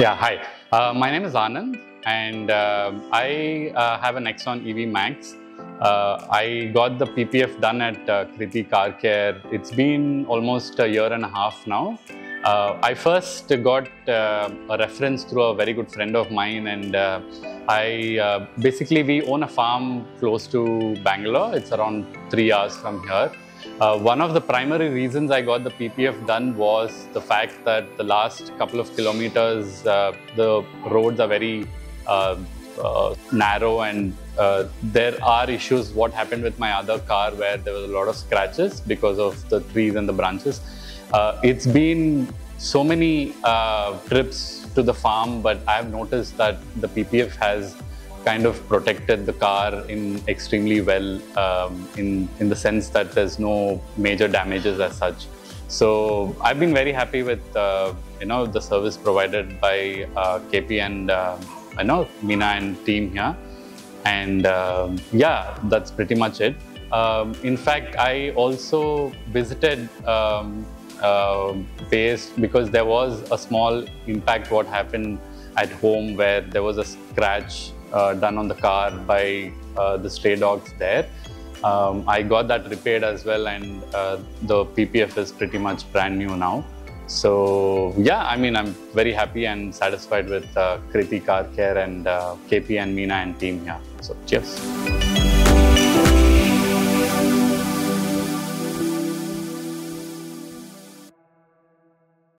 Yeah, hi. My name is Anand and I have a Nexon EV Max. I got the PPF done at Krithi Car Care. It's been almost a year and a half now. I first got a reference through a very good friend of mine, and basically we own a farm close to Bangalore. It's around 3 hours from here. One of the primary reasons I got the PPF done was the fact that the last couple of kilometers, the roads are very narrow, and there are issues. What happened with my other car, where there was a lot of scratches because of the trees and the branches. It's been so many trips to the farm, but I've noticed that the PPF has kind of protected the car extremely well, in the sense that there's no major damages as such. So I've been very happy with the service provided by KP and Mina and team here, and yeah, that's pretty much it. In fact, I also visited base because there was a small impact what happened at home, where there was a scratch done on the car by the stray dogs there. I got that repaired as well, and the PPF is pretty much brand new now. So yeah, I mean, I'm very happy and satisfied with Krithi Car Care and KP and Mina and team here. So cheers.